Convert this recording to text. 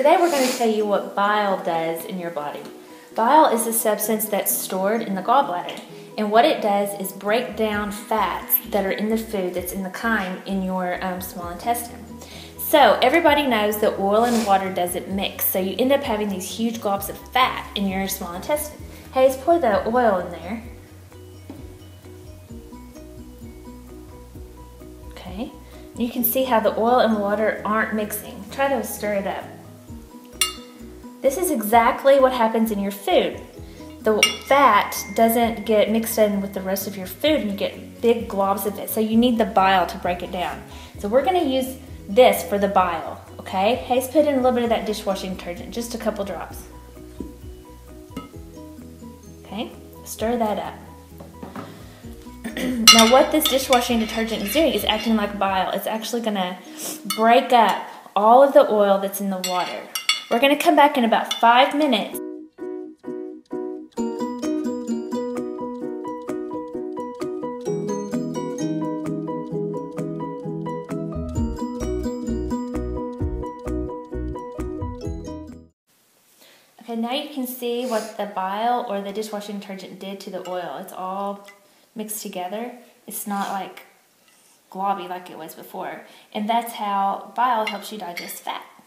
Today we're going to tell you what bile does in your body. Bile is a substance that's stored in the gallbladder, and what it does is break down fats that are in the food that's in the chyme in your small intestine. So everybody knows that oil and water doesn't mix, so you end up having these huge gulps of fat in your small intestine. Hayes, pour the oil in there. Okay, you can see how the oil and water aren't mixing. Try to stir it up. This is exactly what happens in your food. The fat doesn't get mixed in with the rest of your food and you get big globs of it, so you need the bile to break it down. So we're going to use this for the bile, okay? Hayes, put in a little bit of that dishwashing detergent, just a couple drops. Okay, stir that up. Now what this dishwashing detergent is doing is acting like bile. It's actually gonna break up all of the oil that's in the water. We're gonna come back in about 5 minutes. Okay, now you can see what the bile or the dishwashing detergent did to the oil. It's all mixed together. It's not like globby like it was before. And that's how bile helps you digest fat.